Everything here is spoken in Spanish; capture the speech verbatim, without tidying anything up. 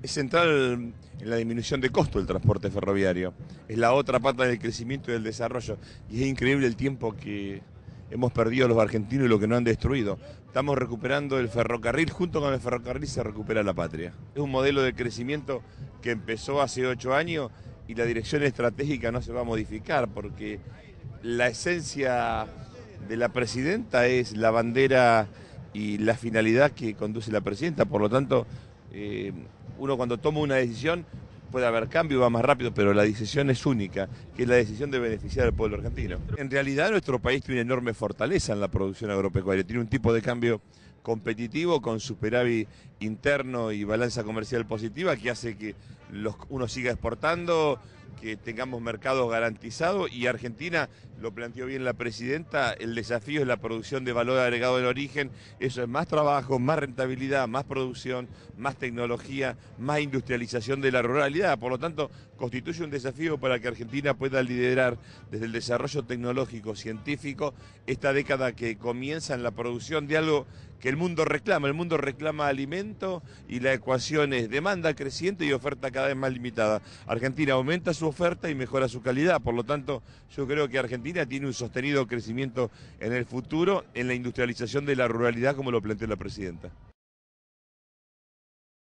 Es central en la disminución de costo del transporte ferroviario. Es la otra pata del crecimiento y del desarrollo. Y es increíble el tiempo que hemos perdido los argentinos y lo que nos han destruido. Estamos recuperando el ferrocarril. Junto con el ferrocarril se recupera la patria. Es un modelo de crecimiento que empezó hace ocho años y la dirección estratégica no se va a modificar porque la esencia de la presidenta es la bandera y la finalidad que conduce la presidenta. Por lo tanto, eh, uno cuando toma una decisión puede haber cambio y va más rápido, pero la decisión es única, que es la decisión de beneficiar al pueblo argentino. En realidad nuestro país tiene una enorme fortaleza en la producción agropecuaria, tiene un tipo de cambio competitivo con superávit interno y balanza comercial positiva que hace que los, uno siga exportando, que tengamos mercados garantizados y Argentina, lo planteó bien la presidenta, el desafío es la producción de valor agregado en origen, eso es más trabajo, más rentabilidad, más producción, más tecnología, más industrialización de la ruralidad, por lo tanto constituye un desafío para que Argentina pueda liderar desde el desarrollo tecnológico, científico, esta década que comienza en la producción de algo que el mundo reclama, el mundo reclama alimento y la ecuación es demanda creciente y oferta cada vez más limitada. Argentina aumenta su oferta y mejora su calidad, por lo tanto yo creo que Argentina tiene un sostenido crecimiento en el futuro en la industrialización de la ruralidad como lo planteó la presidenta.